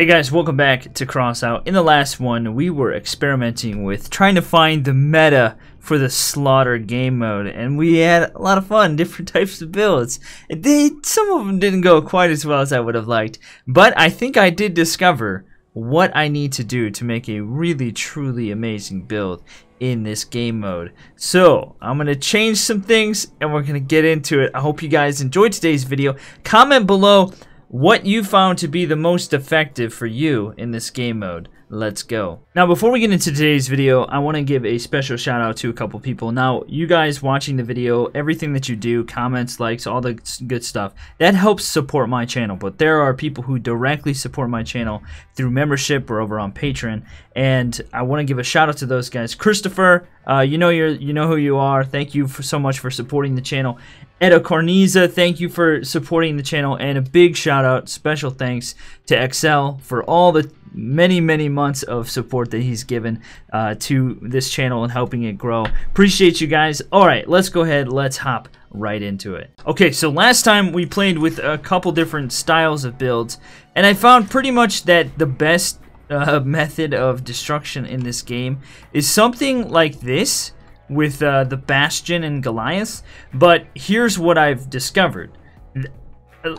Hey guys, welcome back to Crossout. In the last one, we were experimenting with trying to find the meta for the slaughter game mode, and we had a lot of fun, different types of builds. Some of them didn't go quite as well as I would have liked, but I think I did discover what I need to do to make a really, truly amazing build in this game mode. So I'm gonna change some things and we're gonna get into it. I hope you guys enjoyed today's video. Comment below what you found to be the most effective for you in this game mode. Let's go. Now, before we get into today's video, I want to give a special shout out to a couple people. Now, you guys watching the video, everything that you do, comments, likes, all the good stuff, that helps support my channel. But there are people who directly support my channel through membership or over on Patreon, and I want to give a shout out to those guys. Christopher, you know who you are. Thank you so much for supporting the channel. Eda Corniza, thank you for supporting the channel, and a big shout out, special thanks to Excel for all the many months of support that he's given to this channel and helping it grow. Appreciate you guys. All right, let's go ahead, let's hop right into it. Okay, so last time we played with a couple different styles of builds, and I found pretty much that the best method of destruction in this game is something like this with the Bastion and Goliath. But here's what I've discovered.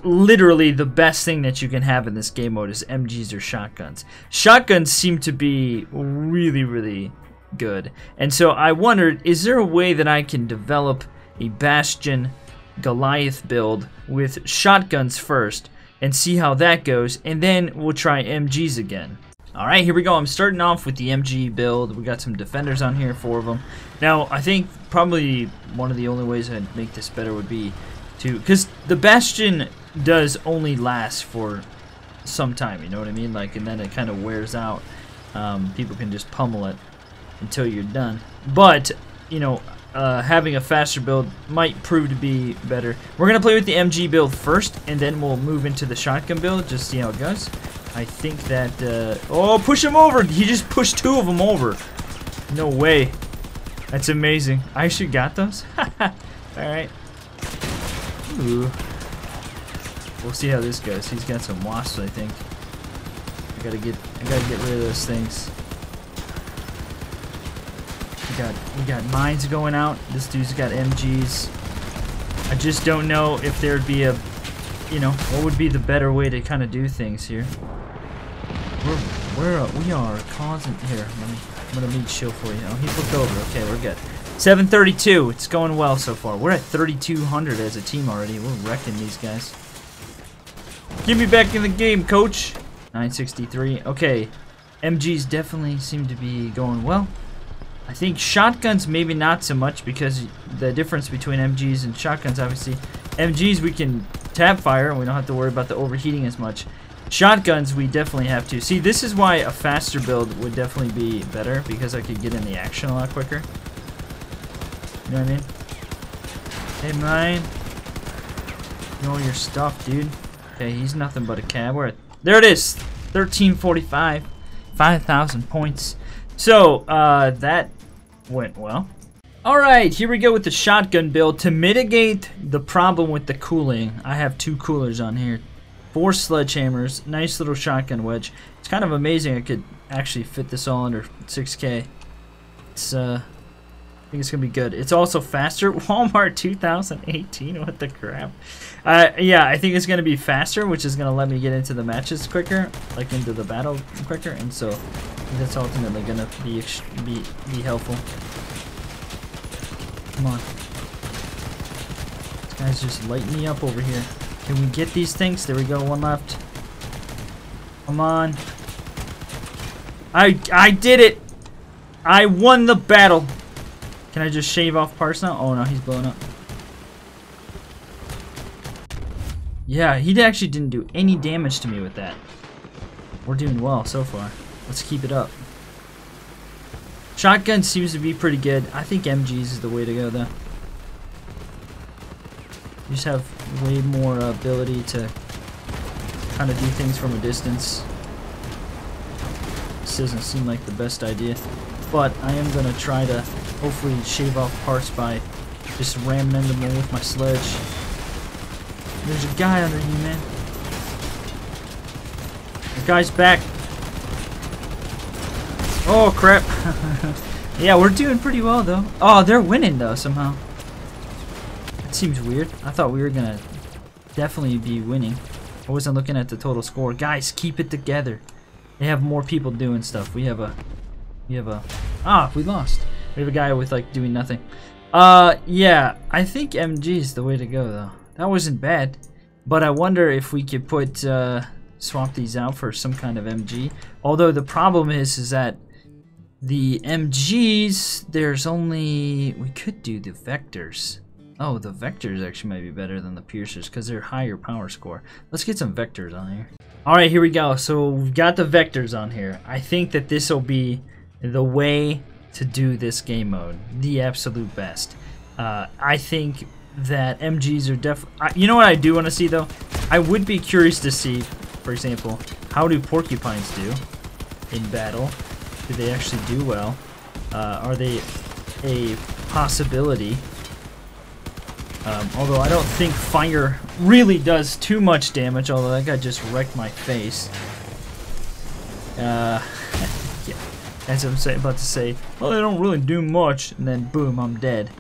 Literally the best thing that you can have in this game mode is MGs or shotguns. Shotguns seem to be really good, and so I wondered, is there a way that I can develop a Bastion Goliath build with shotguns first and see how that goes, and then we'll try MGs again. Alright, here we go. I'm starting off with the MG build. We got some defenders on here, 4 of them. Now, I think probably one of the only ways I'd make this better would be because the Bastion does only last for some time, you know what I mean? Like, and then it kind of wears out. People can just pummel it until you're done. But, you know, having a faster build might prove to be better. We're going to play with the MG build first, and then we'll move into the shotgun build, just see how it goes. I think that, oh, push him over! He just pushed 2 of them over. No way. That's amazing. I actually got those? Alright. Ooh. We'll see how this goes. He's got some wasps, I think. I gotta get rid of those things. We got mines going out. This dude's got MGs. I just don't know if there'd be a, you know, what would be the better way to kind of do things here. We are causing here. I'm gonna meet shield for you. Oh, he flipped over. Okay, we're good. 732. It's going well so far. We're at 3,200 as a team already. We're wrecking these guys. Get me back in the game, coach. 963. Okay. MGs definitely seem to be going well. I think shotguns maybe not so much, because the difference between MGs and shotguns, obviously, MGs we can tap fire and we don't have to worry about the overheating as much. Shotguns we definitely have to. See, this is why a faster build would definitely be better, because I could get in the action a lot quicker. You know what I mean? Hey, mine. Know your stuff, dude. Okay, he's nothing but a cab. There it is. 1345. 5,000 points. So, that went well. Alright, here we go with the shotgun build. To mitigate the problem with the cooling, I have 2 coolers on here. 4 sledgehammers. Nice little shotgun wedge. It's kind of amazing I could actually fit this all under 6K. It's, I think it's gonna be good. It's also faster. Walmart 2018. What the crap? Yeah, I think it's gonna be faster, which is gonna let me get into the matches quicker, like into the battle quicker, and so that's ultimately gonna be helpful. Come on, these guys just light me up over here. Can we get these things? There we go. 1 left. Come on. I did it. I won the battle. Can I just shave off parts now? Oh no, he's blown up. Yeah, he actually didn't do any damage to me with that. We're doing well so far. Let's keep it up. Shotgun seems to be pretty good. I think MGs is the way to go though. You just have way more ability to kind of do things from a distance. This doesn't seem like the best idea, but I am going to try to hopefully shave off parts by just ramming into them with my sledge. There's a guy under you, man. guy's back. Oh, crap. Yeah, we're doing pretty well, though. Oh, they're winning, though, somehow. That seems weird. I thought we were going to definitely be winning. I wasn't looking at the total score. Guys, keep it together. They have more people doing stuff. We have a... Ah, we lost. We have a guy with, like, doing nothing. Yeah. I think MG is the way to go, though. That wasn't bad. But I wonder if we could put... swap these out for some kind of MG. Although the problem is that the MGs, there's only... We could do the Vectors. Oh, the Vectors actually might be better than the Piercers because they're higher power score. Let's get some Vectors on here. Alright, here we go. So we've got the Vectors on here. I think that this will be the way to do this game mode. The absolute best. I think that MGs are you know what I do want to see, though? I would be curious to see... For example, how do porcupines do in battle? Do they actually do well? Are they a possibility? Although I don't think fire really does too much damage, although that guy just wrecked my face. Yeah, as I'm about to say, well, they don't really do much, and then boom, I'm dead.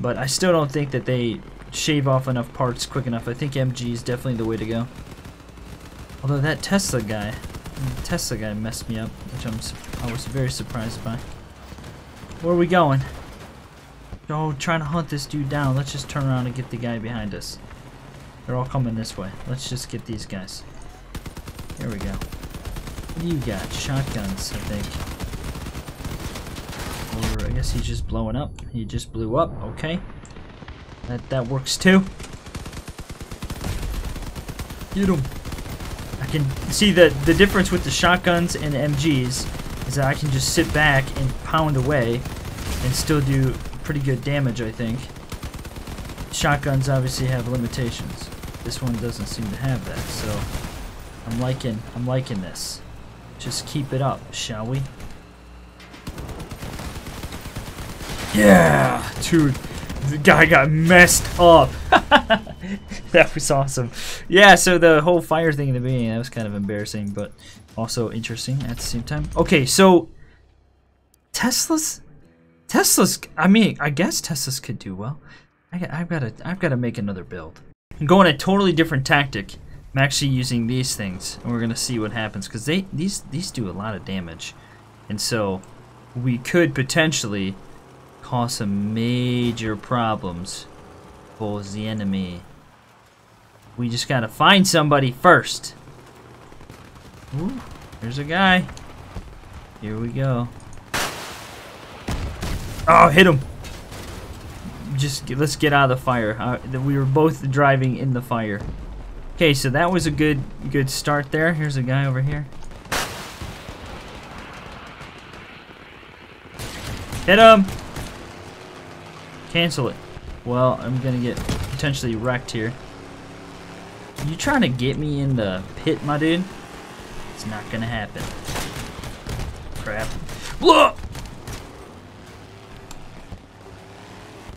But I still don't think that they shave off enough parts quick enough. I think MG is definitely the way to go. Although that Tesla guy messed me up, which I was very surprised by. Where are we going? Oh, trying to hunt this dude down. Let's just turn around and get the guy behind us. They're all coming this way. Let's just get these guys. Here we go. What do you got? Shotguns, I think. Or I guess he's just blowing up. He just blew up. Okay. That works too. Get him. I can see the difference with the shotguns and the MGs is that I can just sit back and pound away and still do pretty good damage, I think. Shotguns obviously have limitations. This one doesn't seem to have that, so I'm liking this. Just keep it up, shall we? Yeah! Dude, the guy got messed up! That was awesome. Yeah, so the whole fire thing in the beginning, that was kind of embarrassing, but also interesting at the same time. Okay, so Teslas. I mean, I guess Teslas could do well. I've got to make another build. I'm going a totally different tactic. I'm actually using these things, and we're gonna see what happens because these do a lot of damage, and so we could potentially cause some major problems. Is the enemy. We just gotta find somebody first. Ooh, there's a guy. Here we go. Oh, hit him. Let's get out of the fire. We were both driving in the fire. Okay, so that was a good start there. Here's a guy over here. Hit him. Cancel it. Well, I'm gonna get potentially wrecked here. You trying to get me in the pit, my dude? It's not gonna happen. Crap. Look!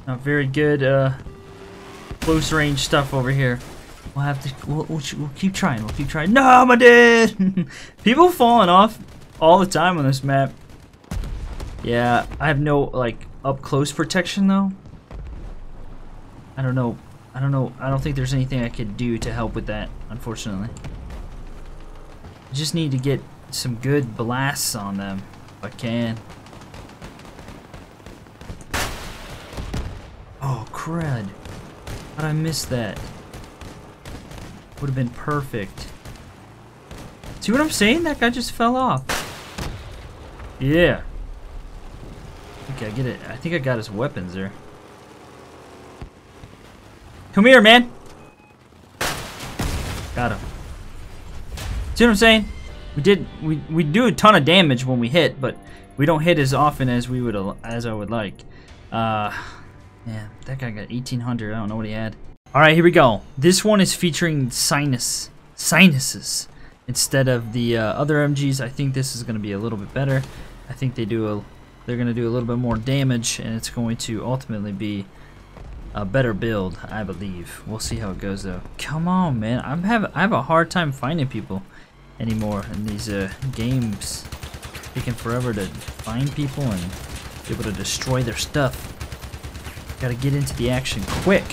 Not very good close range stuff over here. We'll have to. We'll keep trying. We'll keep trying. No, my dude! People falling off all the time on this map. Yeah, I have no like up close protection though. I don't know. I don't think there's anything I could do to help with that, unfortunately. I just need to get some good blasts on them, if I can. Oh, crud. How'd I miss that? Would have been perfect. See what I'm saying? That guy just fell off. Yeah. Okay, I get it. I think I got his weapons there. Come here, man. Got him. See what I'm saying? We do a ton of damage when we hit, but we don't hit as often as I would like. Yeah, that guy got 1800. I don't know what he had. All right, here we go. This one is featuring sinuses instead of the other MGs. I think this is going to be a little bit better. I think they're going to do a little bit more damage, and it's going to ultimately be a better build, I believe. We'll see how it goes, though. Come on, man. I have a hard time finding people. anymore in these games. Taking forever to find people and be able to destroy their stuff. Gotta get into the action quick.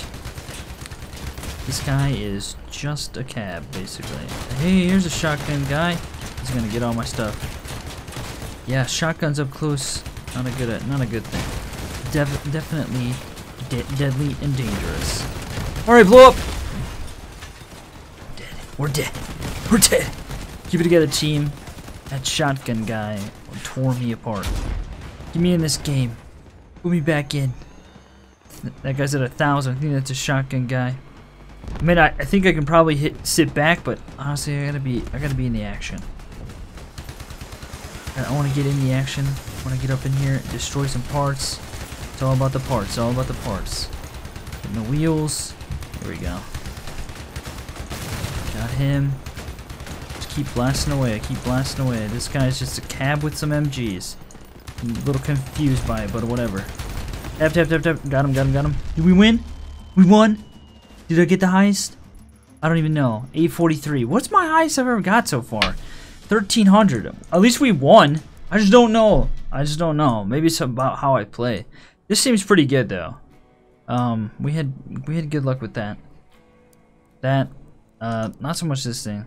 This guy is just a cab, basically. Hey, here's a shotgun guy. He's gonna get all my stuff. Yeah, shotguns up close, not a good thing. Definitely deadly and dangerous. All right, blow up. Dead. We're dead. We're dead. Keep it together, team. That shotgun guy tore me apart. Get me in this game. Put me back in. That guy's at 1,000. I think that's a shotgun guy. I mean, I think I can probably sit back, but honestly, I gotta be in the action. I want to get in the action. I want to get up in here, destroy some parts. It's all about the parts. It's all about the parts. Getting the wheels. Here we go. Got him. Just keep blasting away. Keep blasting away. This guy's just a cab with some MGs. I'm a little confused by it, but whatever. Tap, tap, tap, tap. Got him, got him, got him. Did we win? We won? Did I get the highest? I don't even know. 843. What's my highest I've ever got so far? 1,300. At least we won. I just don't know. I just don't know. Maybe it's about how I play. This seems pretty good though. We had good luck with that. That, not so much this thing.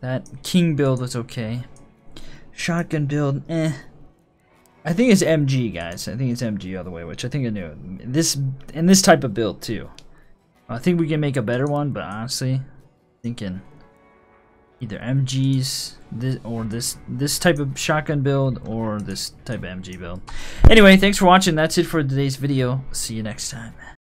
That king build was okay. Shotgun build, eh. I think it's MG, guys. I think it's MG all the way, which I think I knew. This type of build too. I think we can make a better one, but honestly, thinking either MGs this type of shotgun build or this type of MG build. Anyway, thanks for watching. That's it for today's video. See you next time.